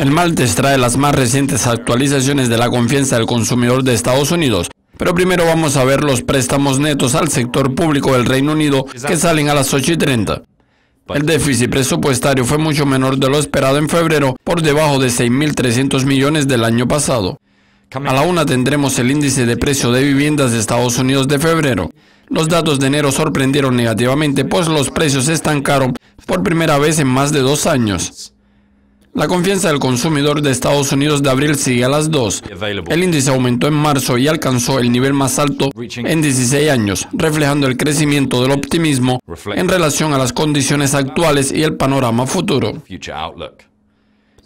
El martes trae las más recientes actualizaciones de la confianza del consumidor de Estados Unidos. Pero primero vamos a ver los préstamos netos al sector público del Reino Unido que salen a las 8:30. El déficit presupuestario fue mucho menor de lo esperado en febrero, por debajo de 6.300 millones del año pasado. A la 1 tendremos el índice de precio de viviendas de Estados Unidos de febrero. Los datos de enero sorprendieron negativamente, pues los precios se estancaron por primera vez en más de 2 años. La confianza del consumidor de Estados Unidos de abril sigue a las 2. El índice aumentó en marzo y alcanzó el nivel más alto en 16 años, reflejando el crecimiento del optimismo en relación a las condiciones actuales y el panorama futuro.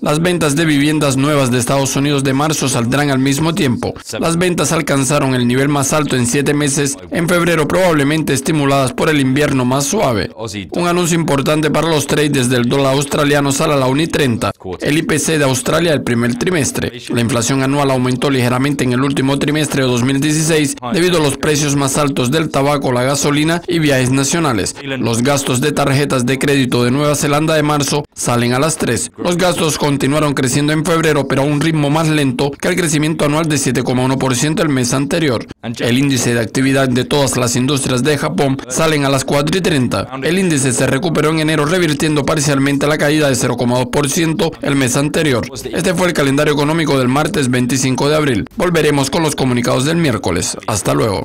Las ventas de viviendas nuevas de Estados Unidos de marzo saldrán al mismo tiempo. Las ventas alcanzaron el nivel más alto en 7 meses en febrero, probablemente estimuladas por el invierno más suave. Un anuncio importante para los traders del dólar australiano sale a la 1:30. El IPC de Australia el primer trimestre. La inflación anual aumentó ligeramente en el último trimestre de 2016 debido a los precios más altos del tabaco, la gasolina y viajes nacionales. Los gastos de tarjetas de crédito de Nueva Zelanda de marzo salen a las 3. Los gastos continuaron creciendo en febrero, pero a un ritmo más lento que el crecimiento anual de 7,1% el mes anterior. El índice de actividad de todas las industrias de Japón salen a las 4:30. El índice se recuperó en enero, revirtiendo parcialmente la caída de 0,2% el mes anterior. Este fue el calendario económico del martes 25 de abril. Volveremos con los comunicados del miércoles. Hasta luego.